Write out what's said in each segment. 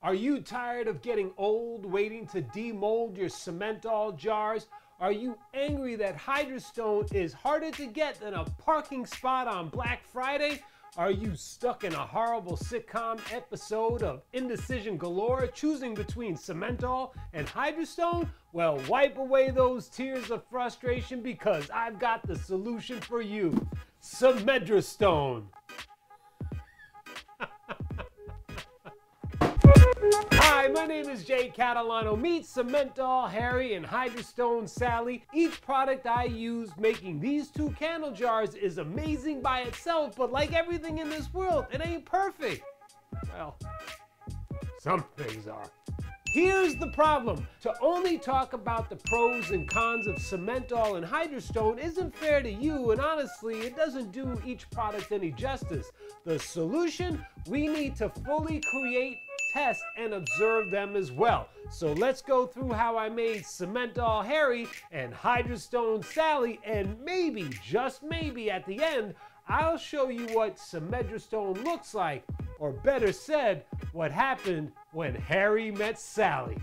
Are you tired of getting old, waiting to demold your Cement All jars? Are you angry that Hydrostone is harder to get than a parking spot on Black Friday? Are you stuck in a horrible sitcom episode of indecision galore, choosing between Cement All and Hydrostone? Well, wipe away those tears of frustration because I've got the solution for you. Cementrostone. Hi, my name is Jay Catalano. Meet Cement All Harry and Hydrostone Sally. Each product I use making these two candle jars is amazing by itself, but like everything in this world, it ain't perfect. Well, some things are. Here's the problem. To only talk about the pros and cons of Cement All and Hydrostone isn't fair to you, and honestly, it doesn't do each product any justice. The solution? We need to fully create, test, and observe them as well. So let's go through how I made Cement All Harry and Hydrostone Sally, and maybe, just maybe, at the end, I'll show you what Cementrostone looks like, or better said, what happened when Harry met Sally.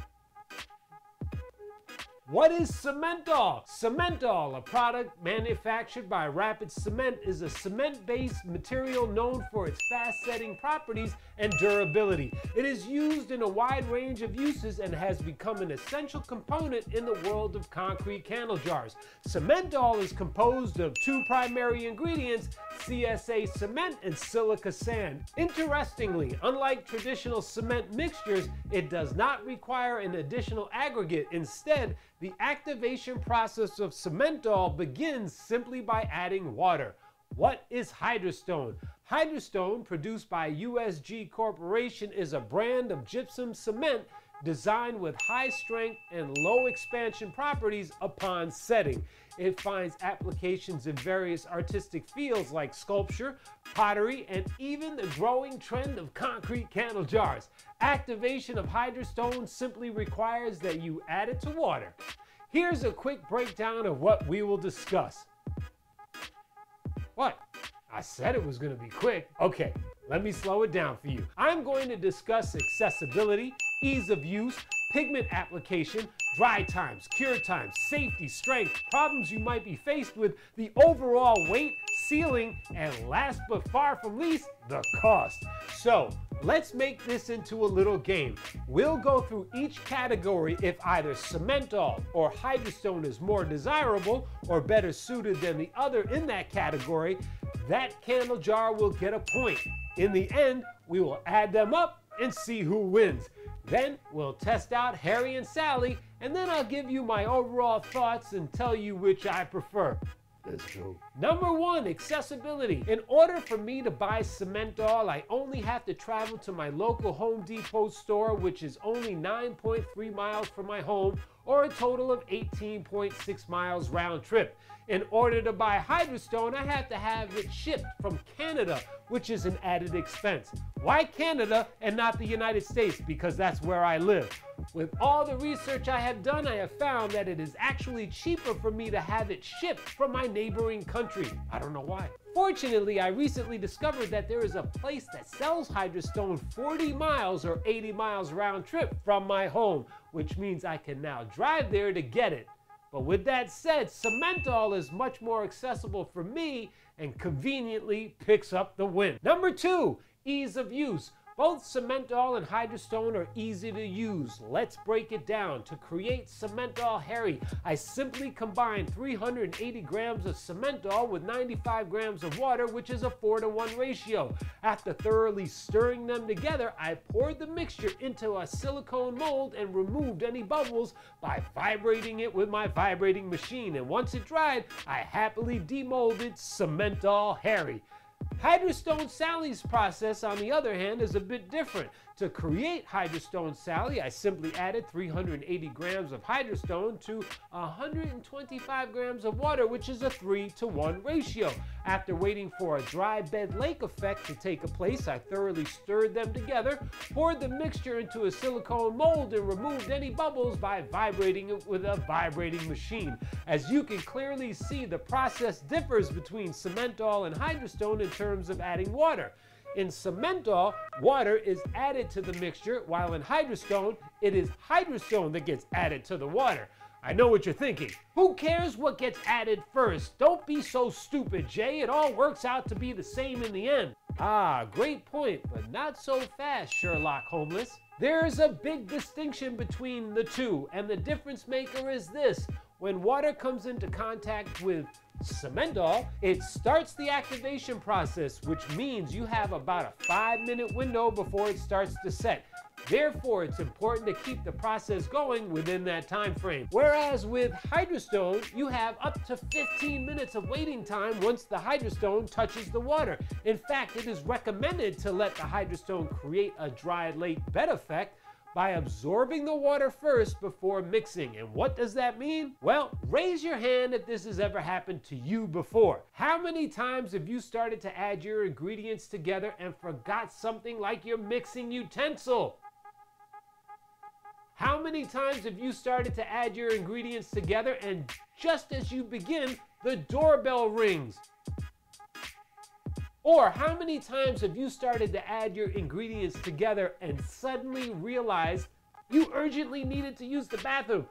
What is Cement All? Cement All, a product manufactured by Rapid Cement, is a cement-based material known for its fast-setting properties and durability. It is used in a wide range of uses and has become an essential component in the world of concrete candle jars. Cement All is composed of two primary ingredients, CSA cement and silica sand. Interestingly, unlike traditional cement mixtures, it does not require an additional aggregate. Instead, the activation process of Cement All begins simply by adding water. What is Hydrostone? Hydrostone, produced by USG Corporation, is a brand of gypsum cement designed with high strength and low expansion properties upon setting. It finds applications in various artistic fields like sculpture, pottery, and even the growing trend of concrete candle jars. Activation of Hydrostone simply requires that you add it to water. Here's a quick breakdown of what we will discuss. What? I said it was going to be quick. Okay, let me slow it down for you. I'm going to discuss accessibility, ease of use, pigment application, dry times, cure times, safety, strength, problems you might be faced with, the overall weight, sealing, and last but far from least, the cost. So let's make this into a little game. We'll go through each category if either Cement All or Hydrostone is more desirable or better suited than the other in that category. That candle jar will get a point. In the end, we will add them up and see who wins. Then we'll test out Harry and Sally, and then I'll give you my overall thoughts and tell you which I prefer. That's true. Number one, accessibility. In order for me to buy Cement All, I only have to travel to my local Home Depot store, which is only 9.3 miles from my home, or a total of 18.6 miles round trip. In order to buy Hydrostone, I have to have it shipped from Canada, which is an added expense. Why Canada and not the United States? Because that's where I live. With all the research I have done, I have found that it is actually cheaper for me to have it shipped from my neighboring country. I don't know why. Fortunately, I recently discovered that there is a place that sells Hydrostone 40 miles or 80 miles round trip from my home, which means I can now drive there to get it. But with that said, Cement All is much more accessible for me and conveniently picks up the win. Number two, ease of use. Both Cement All and Hydrostone are easy to use. Let's break it down. To create Cement All Harry, I simply combine 380 grams of Cement All with 95 grams of water, which is a 4-to-1 ratio. After thoroughly stirring them together, I poured the mixture into a silicone mold and removed any bubbles by vibrating it with my vibrating machine. And once it dried, I happily demolded Cement All Harry. Hydrostone Sally's process, on the other hand, is a bit different. To create Hydrostone Sally, I simply added 380 grams of Hydrostone to 125 grams of water, which is a 3-to-1 ratio. After waiting for a dry bed lake effect to take place, I thoroughly stirred them together, poured the mixture into a silicone mold, and removed any bubbles by vibrating it with a vibrating machine. As you can clearly see, the process differs between Cement All and Hydrostone in terms of adding water. In Cement All, water is added to the mixture, while in Hydrostone, it is Hydrostone that gets added to the water. I know what you're thinking. Who cares what gets added first? Don't be so stupid, Jay. It all works out to be the same in the end. Ah, great point, but not so fast, Sherlock Holmes. There's a big distinction between the two, and the difference maker is this. When water comes into contact with Cement All, it starts the activation process, which means you have about a 5-minute window before it starts to set. Therefore, it's important to keep the process going within that time frame. Whereas with Hydrostone, you have up to 15 minutes of waiting time once the Hydrostone touches the water. In fact, it is recommended to let the Hydrostone create a dry lake bed effect by absorbing the water first before mixing. And what does that mean? Well, raise your hand if this has ever happened to you before. How many times have you started to add your ingredients together and forgot something like your mixing utensil? How many times have you started to add your ingredients together and just as you begin, the doorbell rings? Or how many times have you started to add your ingredients together and suddenly realized you urgently needed to use the bathroom?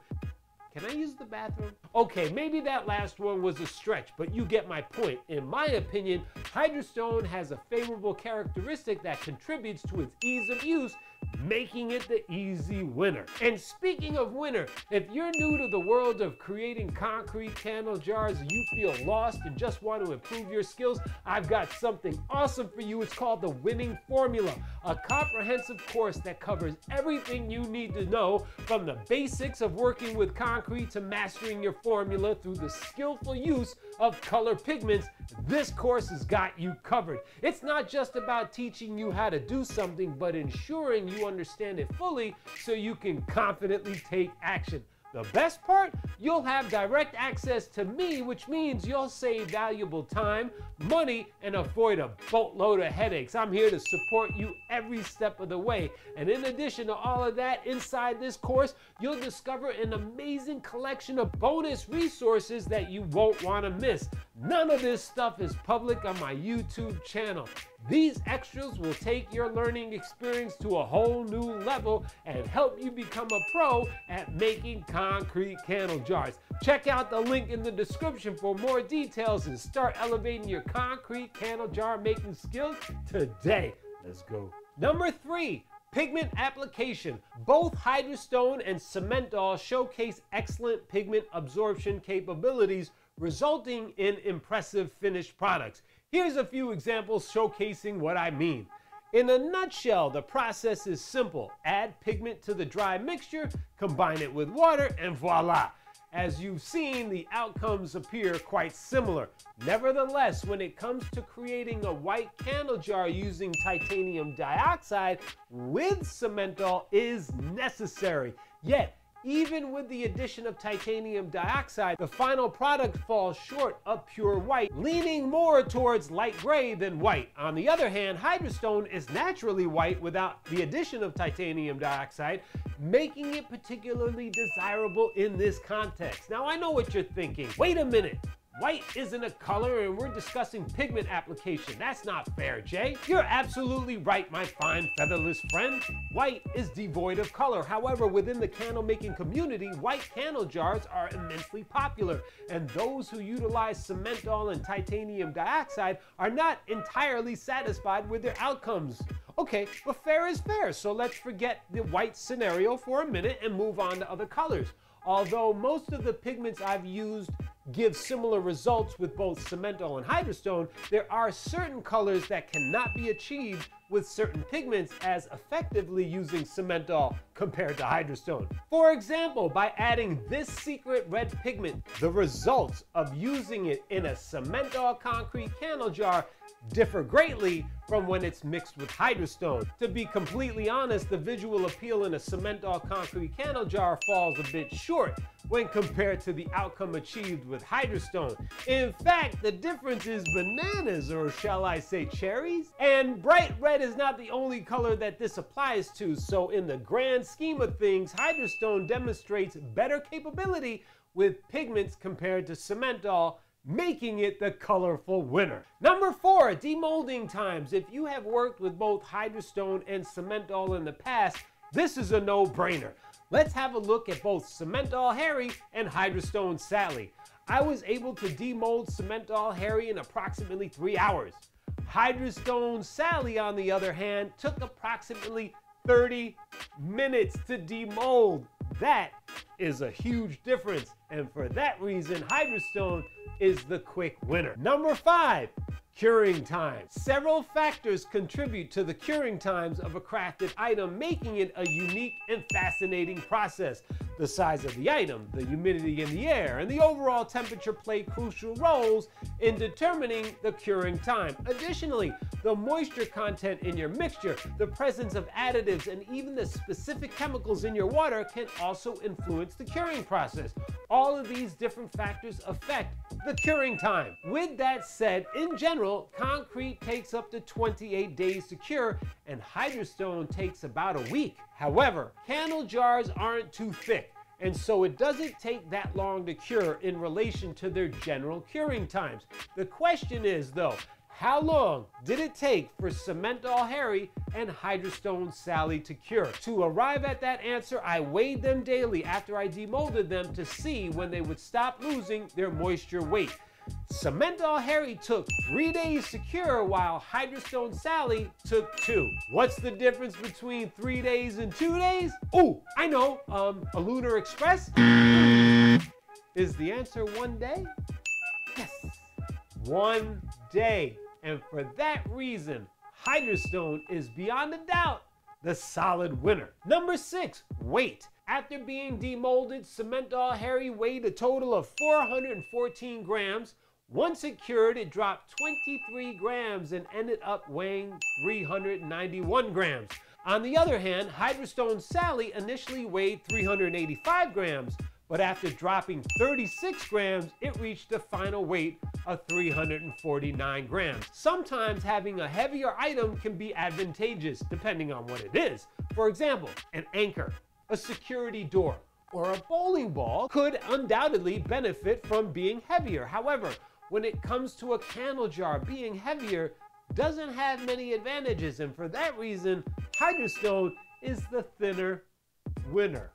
Can I use the bathroom? Okay, maybe that last one was a stretch, but you get my point. In my opinion, Hydrostone has a favorable characteristic that contributes to its ease of use, making it the easy winner. And speaking of winner, if you're new to the world of creating concrete candle jars and you feel lost and just want to improve your skills, I've got something awesome for you. It's called The Winning Formula, a comprehensive course that covers everything you need to know, from the basics of working with concrete to mastering your formula through the skillful use of color pigments. This course has got you covered. It's not just about teaching you how to do something, but ensuring you understand it fully so you can confidently take action. The best part? You'll have direct access to me, which means you'll save valuable time, money, and avoid a boatload of headaches. I'm here to support you every step of the way. And in addition to all of that, inside this course, you'll discover an amazing collection of bonus resources that you won't want to miss. None of this stuff is public on my YouTube channel. These extras will take your learning experience to a whole new level and help you become a pro at making concrete candle jars. Check out the link in the description for more details and start elevating your concrete candle jar making skills today. Let's go. Number 3. Pigment application. Both Hydrostone and Cement All showcase excellent pigment absorption capabilities, resulting in impressive finished products. Here's a few examples showcasing what I mean. In a nutshell, the process is simple. Add pigment to the dry mixture, combine it with water, and voila. As you've seen, the outcomes appear quite similar. Nevertheless, when it comes to creating a white candle jar using titanium dioxide with Cement All is necessary. Yet, even with the addition of titanium dioxide, the final product falls short of pure white, leaning more towards light gray than white. On the other hand, Hydrostone is naturally white without the addition of titanium dioxide, making it particularly desirable in this context. Now, I know what you're thinking. Wait a minute. White isn't a color and we're discussing pigment application. That's not fair, Jay. You're absolutely right, my fine featherless friend. White is devoid of color. However, within the candle making community, white candle jars are immensely popular, and those who utilize Cement All and titanium dioxide are not entirely satisfied with their outcomes. Okay, but fair is fair, so let's forget the white scenario for a minute and move on to other colors. Although most of the pigments I've used give similar results with both Cement All and Hydrostone, there are certain colors that cannot be achieved with certain pigments as effectively using Cement All compared to Hydrostone. For example, by adding this secret red pigment, the results of using it in a Cement All concrete candle jar differ greatly from when it's mixed with Hydrostone. To be completely honest, the visual appeal in a Cement All concrete candle jar falls a bit short when compared to the outcome achieved with Hydrostone. In fact, the difference is bananas, or shall I say cherries? And bright red is not the only color that this applies to, so in the grand scheme of things, Hydrostone demonstrates better capability with pigments compared to Cement All making it the colorful winner. Number 4, demolding times. If you have worked with both Hydrostone and Cement All in the past, this is a no-brainer. Let's have a look at both Cement All Harry and Hydrostone Sally. I was able to demold Cement All Harry in approximately 3 hours. Hydrostone Sally, on the other hand, took approximately 30 minutes to demold. That is a huge difference, and for that reason, Hydrostone is the quick winner. Number 5, curing time. Several factors contribute to the curing times of a crafted item, making it a unique and fascinating process. The size of the item, the humidity in the air, and the overall temperature play crucial roles in determining the curing time. Additionally, the moisture content in your mixture, the presence of additives, and even the specific chemicals in your water can also influence the curing process. All of these different factors affect the curing time. With that said, in general, concrete takes up to 28 days to cure, and Hydrostone takes about a week. However, cannel jars aren't too thick, and so it doesn't take that long to cure in relation to their general curing times. The question is, though, how long did it take for Cement All Harry and Hydrostone Sally to cure? To arrive at that answer, I weighed them daily after I demolded them to see when they would stop losing their moisture weight. Cement All Harry took 3 days to cure, while Hydrostone Sally took 2. What's the difference between 3 days and 2 days? Oh, I know, a Lunar Express? Is the answer 1 day? Yes, 1 day. And for that reason, Hydrostone is beyond a doubt the solid winner. Number 6, weight. After being demolded, Cement All Harry weighed a total of 414 grams. Once it cured, it dropped 23 grams and ended up weighing 391 grams. On the other hand, Hydrostone Sally initially weighed 385 grams, but after dropping 36 grams, it reached the final weight of 349 grams. Sometimes having a heavier item can be advantageous, depending on what it is. For example, an anchor, a security door, or a bowling ball could undoubtedly benefit from being heavier. However, when it comes to a cannel jar, being heavier doesn't have many advantages, and for that reason, Hydrostone is the thinner winner.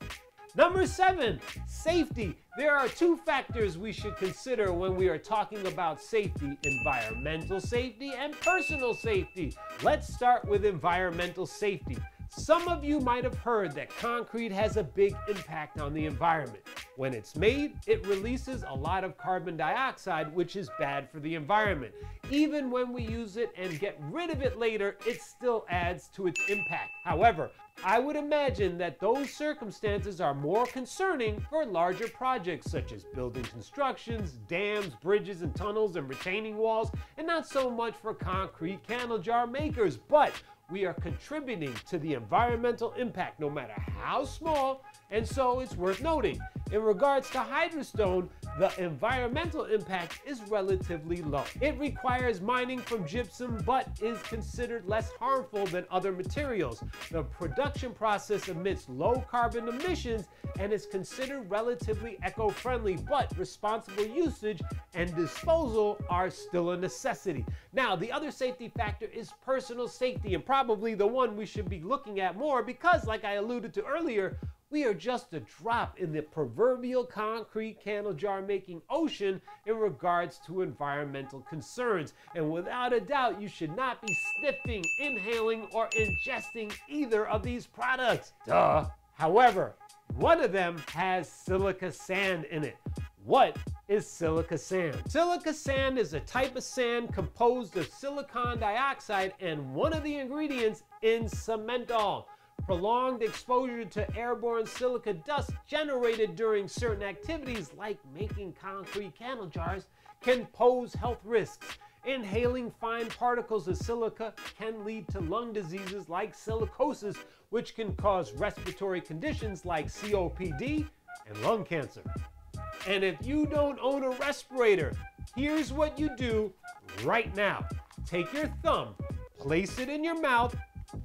Number 7, safety. There are 2 factors we should consider when we are talking about safety: environmental safety and personal safety. Let's start with environmental safety. Some of you might have heard that concrete has a big impact on the environment. When it's made, it releases a lot of carbon dioxide, which is bad for the environment. Even when we use it and get rid of it later, it still adds to its impact. However, I would imagine that those circumstances are more concerning for larger projects such as building constructions, dams, bridges and tunnels, and retaining walls, and not so much for concrete cannel jar makers. But we are contributing to the environmental impact, no matter how small, and so it's worth noting. In regards to Hydrostone, the environmental impact is relatively low. It requires mining from gypsum, but is considered less harmful than other materials. The production process emits low carbon emissions and is considered relatively eco-friendly, but responsible usage and disposal are still a necessity. Now, the other safety factor is personal safety, and probably the one we should be looking at more because, like I alluded to earlier, we are just a drop in the proverbial concrete cannel jar making ocean in regards to environmental concerns. And without a doubt, you should not be sniffing, inhaling, or ingesting either of these products. Duh. However, one of them has silica sand in it. What is silica sand? Silica sand is a type of sand composed of silicon dioxide and one of the ingredients in Cement All. Prolonged exposure to airborne silica dust generated during certain activities like making concrete cannel jars can pose health risks. Inhaling fine particles of silica can lead to lung diseases like silicosis, which can cause respiratory conditions like COPD and lung cancer. And if you don't own a respirator, here's what you do right now. Take your thumb, place it in your mouth,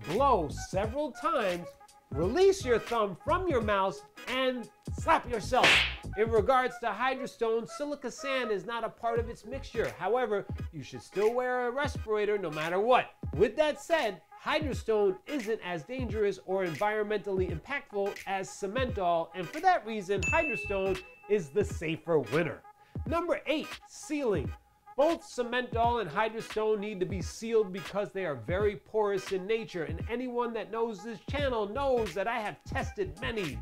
blow several times, release your thumb from your mouth, and Slap yourself. In regards to Hydrostone, silica sand is not a part of its mixture. However, you should still wear a respirator no matter what. With that said, Hydrostone isn't as dangerous or environmentally impactful as Cement All, and for that reason, Hydrostone is the safer winner. Number 8, sealing. Both Cement All and Hydrostone need to be sealed because they are very porous in nature, and anyone that knows this channel knows that I have tested many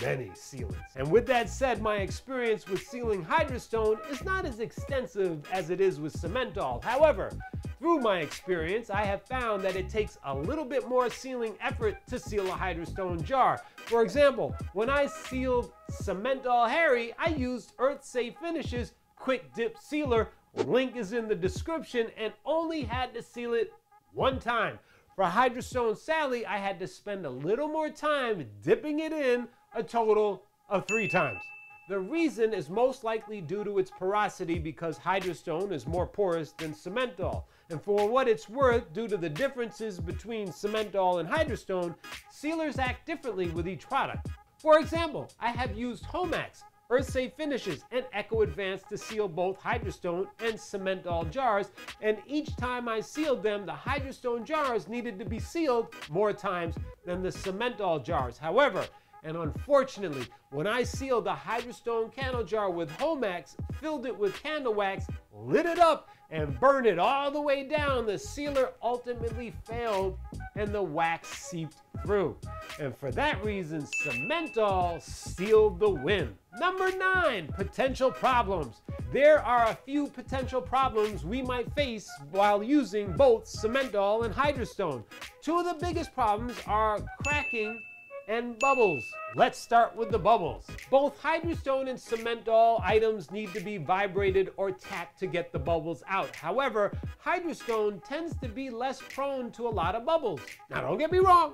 sealants. And with that said, my experience with sealing Hydrostone is not as extensive as it is with Cement All. However, through my experience, I have found that it takes a little bit more sealing effort to seal a Hydrostone jar. For example, when I sealed Cement All Harry, I used Earth Safe Finishes Quick Dip Sealer, link is in the description, and only had to seal it one time. For Hydrostone Sally, I had to spend a little more time dipping it in, a total of 3 times. The reason is most likely due to its porosity because Hydrostone is more porous than Cement All. And for what it's worth, due to the differences between Cement All and Hydrostone, sealers act differently with each product. For example, I have used HOMAX, Earth Safe Finishes, and Echo Advance to seal both Hydrostone and Cement All jars, and each time I sealed them, the Hydrostone jars needed to be sealed more times than the Cement All jars. However, and unfortunately, when I sealed the Hydrostone candle jar with HOMAX, filled it with candle wax, lit it up, and burned it all the way down, the sealer ultimately failed and the wax seeped through. And for that reason, Cement All sealed the win. Number 9, potential problems. There are a few potential problems we might face while using both Cement All and Hydrostone. 2 of the biggest problems are cracking and bubbles. Let's start with the bubbles. Both Hydrostone and Cement All items need to be vibrated or tapped to get the bubbles out. However, Hydrostone tends to be less prone to a lot of bubbles. Now don't get me wrong,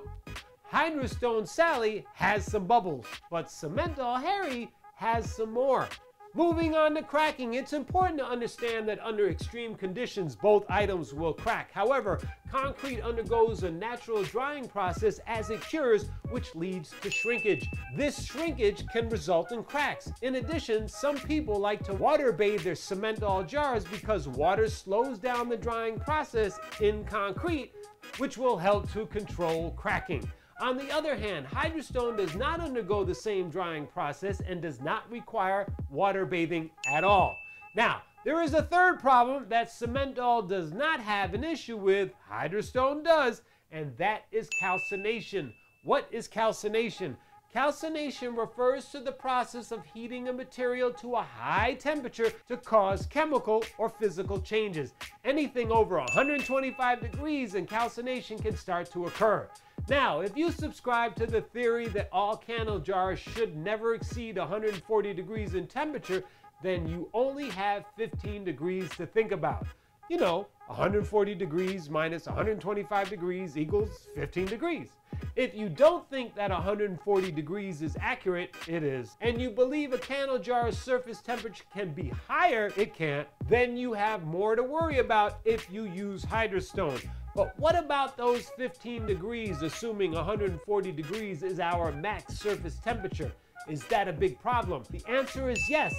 Hydrostone Sally has some bubbles, but Cement All Harry has some more. Moving on to cracking, it's important to understand that under extreme conditions, both items will crack. However, concrete undergoes a natural drying process as it cures, which leads to shrinkage. This shrinkage can result in cracks. In addition, some people like to water bathe their Cement All jars because water slows down the drying process in concrete, which will help to control cracking. On the other hand, Hydrostone does not undergo the same drying process and does not require water bathing at all. Now, there is a third problem that Cement All does not have an issue with, Hydrostone does, and that is calcination. What is calcination? Calcination refers to the process of heating a material to a high temperature to cause chemical or physical changes. Anything over 125 degrees and calcination can start to occur. Now, if you subscribe to the theory that all candle jars should never exceed 140 degrees in temperature, then you only have 15 degrees to think about. You know, 140 degrees minus 125 degrees equals 15 degrees. If you don't think that 140 degrees is accurate, it is, and you believe a candle jar's surface temperature can be higher, it can't, then you have more to worry about if you use Hydrostone. But what about those 15 degrees, assuming 140 degrees is our max surface temperature? Is that a big problem? The answer is yes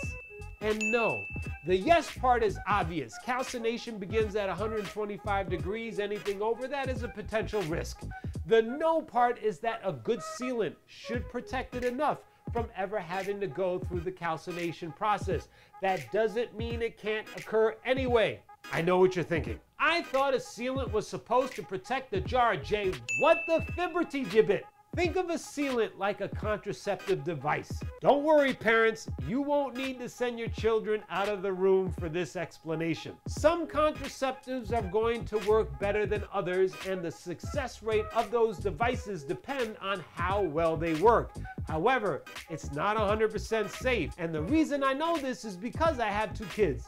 and no. The yes part is obvious. Calcination begins at 125 degrees. Anything over that is a potential risk. The no part is that a good sealant should protect it enough from ever having to go through the calcination process. That doesn't mean it can't occur anyway. I know what you're thinking. I thought a sealant was supposed to protect the jar, Jay. What the fibberty gibbet? Think of a sealant like a contraceptive device. Don't worry, parents, you won't need to send your children out of the room for this explanation. Some contraceptives are going to work better than others, and the success rate of those devices depend on how well they work. However, it's not 100% safe, and the reason I know this is because I have 2 kids.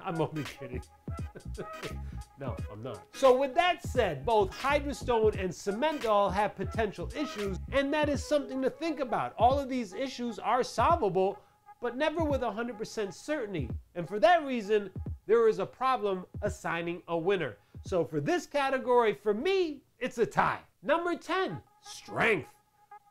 I'm only kidding. No, I'm not. So with that said, both Hydrostone and Cement All have potential issues, and that is something to think about. All of these issues are solvable, but never with 100% certainty. And for that reason, there is a problem assigning a winner. So for this category, for me, it's a tie. Number 10, strength.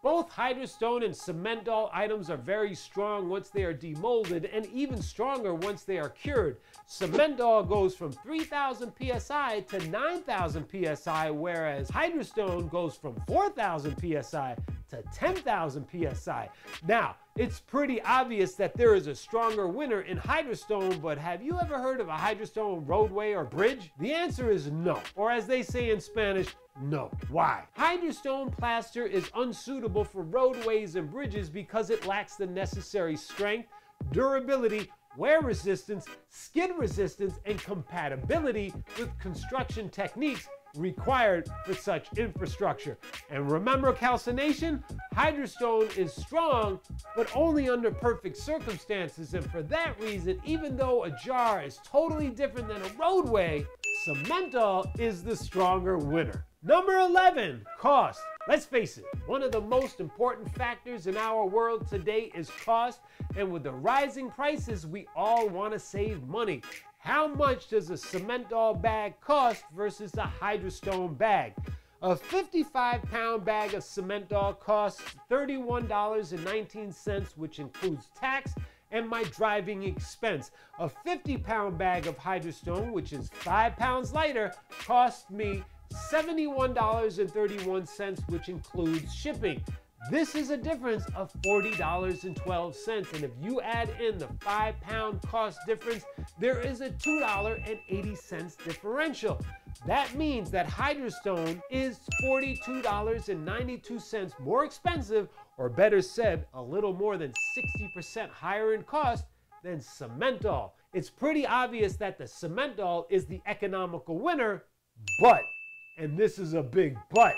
Both Hydrostone and Cement All items are very strong once they are demolded, and even stronger once they are cured. Cement All goes from 3,000 psi to 9,000 psi, whereas Hydrostone goes from 4,000 psi to 10,000 psi. Now, it's pretty obvious that there is a stronger winner in Hydrostone, but have you ever heard of a Hydrostone roadway or bridge? The answer is no, or as they say in Spanish, no. Why? Hydrostone plaster is unsuitable for roadways and bridges because it lacks the necessary strength, durability, wear resistance, skid resistance, and compatibility with construction techniques required for such infrastructure. And remember calcination? Hydrostone is strong, but only under perfect circumstances, and for that reason, even though a jar is totally different than a roadway, Cement All is the stronger winner. Number 11, cost. Let's face it, one of the most important factors in our world today is cost, and with the rising prices, we all want to save money. How much does a Cement All bag cost versus a Hydrostone bag? A 55-pound bag of Cement All costs $31.19, which includes tax and my driving expense. A 50-pound bag of Hydrostone, which is 5 pounds lighter, cost me $71.31, which includes shipping. This is a difference of $40.12, and if you add in the 5-pound cost difference, there is a $2.80 differential. That means that Hydrostone is $42.92 more expensive, or better said, a little more than 60% higher in cost than Cement All. It's pretty obvious that the Cement All is the economical winner, but, and this is a big but,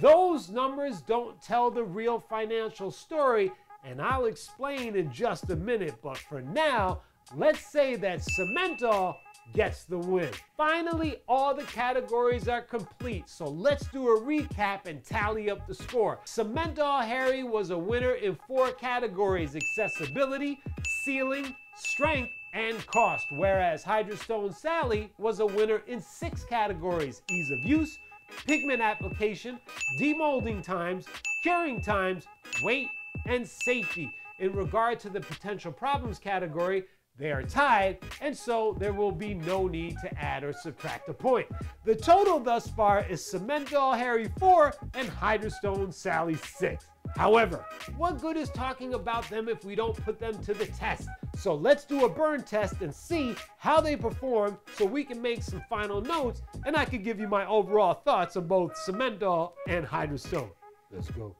those numbers don't tell the real financial story, and I'll explain in just a minute, but for now, let's say that Cement All gets the win. Finally, all the categories are complete, so let's do a recap and tally up the score. Cement All Harry was a winner in 4 categories: accessibility, ceiling, strength, and cost, whereas Hydrostone Sally was a winner in 6 categories: ease of use, pigment application, demolding times, curing times, weight, and safety. In regard to the potential problems category, they are tied, and so there will be no need to add or subtract a point. The total thus far is Cement All Harry 4 and Hydrostone Sally 6. However, what good is talking about them if we don't put them to the test? So let's do a burn test and see how they perform so we can make some final notes, and I can give you my overall thoughts on both Cement All and Hydrostone. Let's go.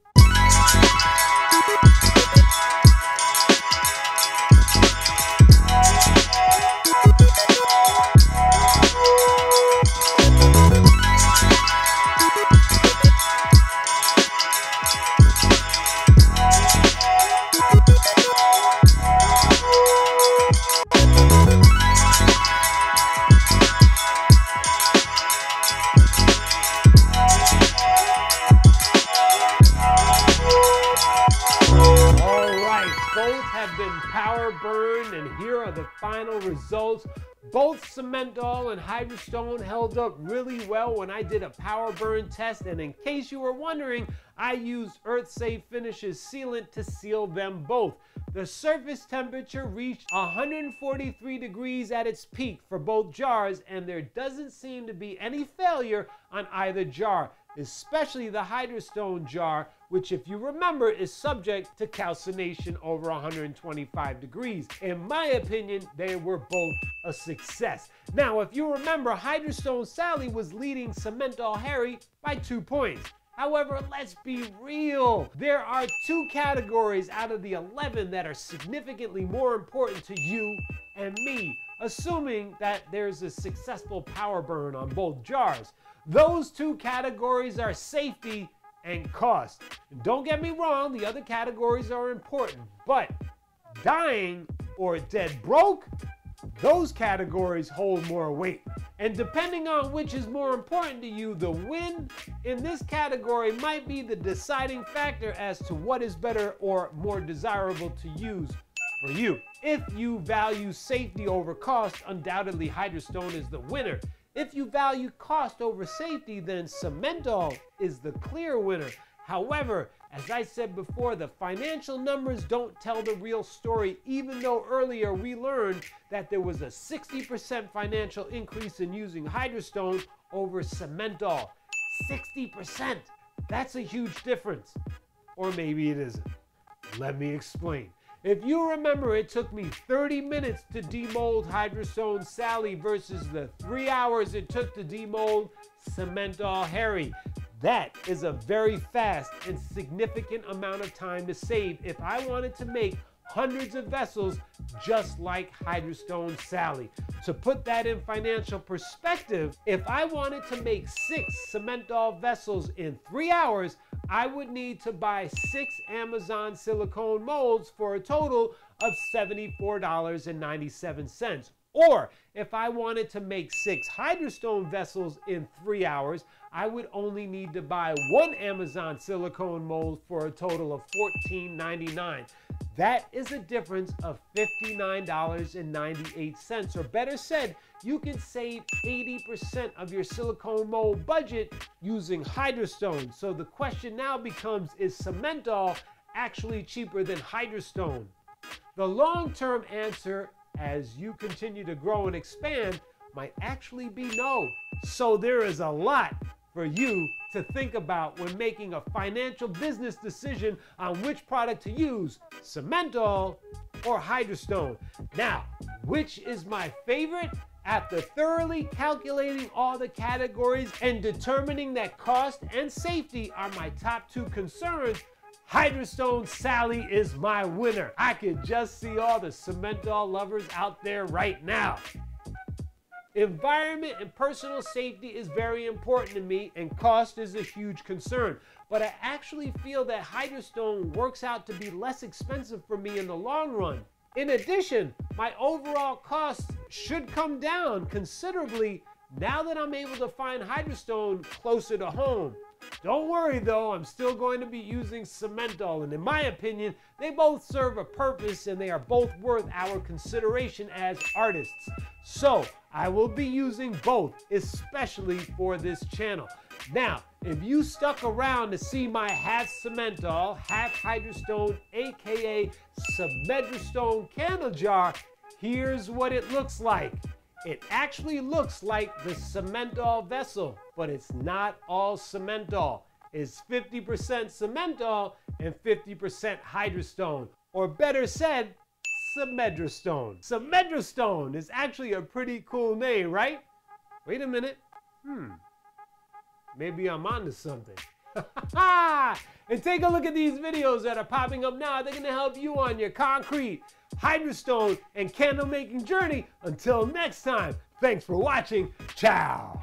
Final results. Both Cement All and Hydrostone held up really well when I did a power burn test, and in case you were wondering, I used Earth Safe Finishes sealant to seal them both. The surface temperature reached 143 degrees at its peak for both jars, and there doesn't seem to be any failure on either jar, especially the Hydrostone jar, which, if you remember, is subject to calcination over 125 degrees. In my opinion, they were both a success. Now, if you remember, Hydrostone Sally was leading Cement All Harry by 2 points. However, let's be real. There are 2 categories out of the 11 that are significantly more important to you and me, assuming that there's a successful power burn on both jars. Those 2 categories are safety and cost. And don't get me wrong, the other categories are important, but dying or dead broke, those categories hold more weight. And depending on which is more important to you, the win in this category might be the deciding factor as to what is better or more desirable to use for you. If you value safety over cost, undoubtedly Hydrostone is the winner. If you value cost over safety, then Cement All is the clear winner. However, as I said before, the financial numbers don't tell the real story, even though earlier we learned that there was a 60% financial increase in using Hydrostone over Cement All. 60%! That's a huge difference. Or maybe it isn't. Let me explain. If you remember, it took me 30 minutes to demold Hydrostone Sally versus the 3 hours it took to demold Cement All Harry. That is a very fast and significant amount of time to save if I wanted to make hundreds of vessels just like Hydrostone Sally. To put that in financial perspective, if I wanted to make 6 Cement All vessels in 3 hours, I would need to buy 6 Amazon silicone molds for a total of $74.97. Or if I wanted to make 6 Hydrostone vessels in 3 hours, I would only need to buy 1 Amazon silicone mold for a total of $14.99. That is a difference of $59.98, or better said, you can save 80% of your silicone mold budget using Hydrostone. So the question now becomes, is Cement All actually cheaper than Hydrostone? The long-term answer, as you continue to grow and expand, might actually be no. So there is a lot for you to think about when making a financial business decision on which product to use, Cement All or Hydrostone. Now, which is my favorite? After thoroughly calculating all the categories and determining that cost and safety are my top 2 concerns, Hydrostone Sally is my winner. I could just see all the Cement All lovers out there right now. Environment and personal safety is very important to me, and cost is a huge concern. But I actually feel that Hydrostone works out to be less expensive for me in the long run. In addition, my overall costs should come down considerably now that I'm able to find Hydrostone closer to home. Don't worry though, I'm still going to be using Cement All, and in my opinion, they both serve a purpose and they are both worth our consideration as artists. So I will be using both, especially for this channel. Now, if you stuck around to see my half Cement All, half Hydrostone, aka Cementrostone candle jar, here's what it looks like. It actually looks like the Cement All vessel, but it's not all Cement All. It's 50% Cement All and 50% Hydrostone, or better said, Cementrostone. Cementrostone is actually a pretty cool name, right? Wait a minute. Maybe I'm onto something. And take a look at these videos that are popping up now. They're gonna help you on your concrete, Hydrostone, and candle making journey. Until next time, thanks for watching. Ciao.